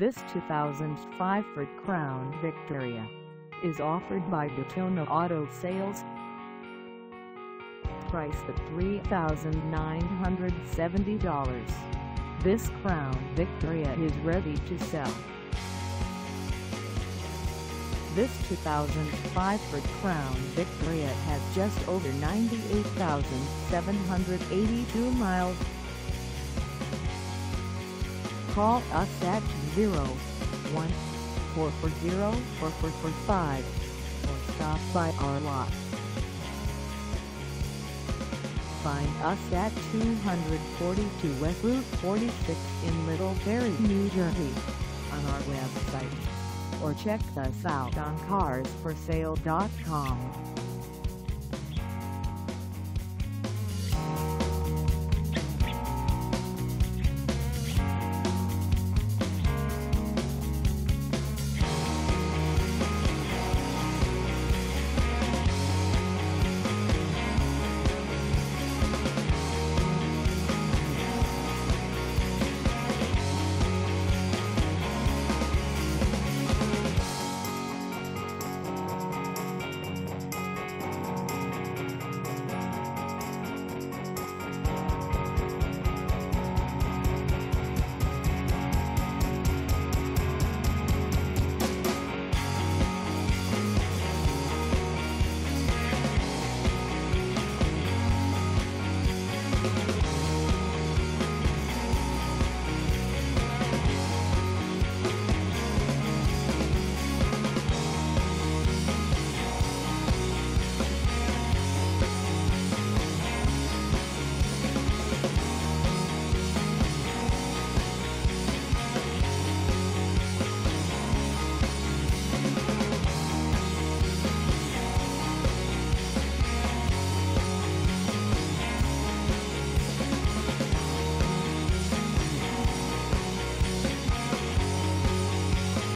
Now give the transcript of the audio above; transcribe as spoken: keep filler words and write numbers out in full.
This two thousand five Ford Crown Victoria is offered by Daytona Auto Sales, priced at three thousand nine hundred seventy dollars. This Crown Victoria is ready to sell. This two thousand five Ford Crown Victoria has just over ninety-eight thousand seven hundred eighty-two miles. Call us at zero one four four zero four four four five or stop by our lot. Find us at two forty-two West Route forty-six in Little Ferry, New Jersey, on our website, or check us out on cars for sale dot com.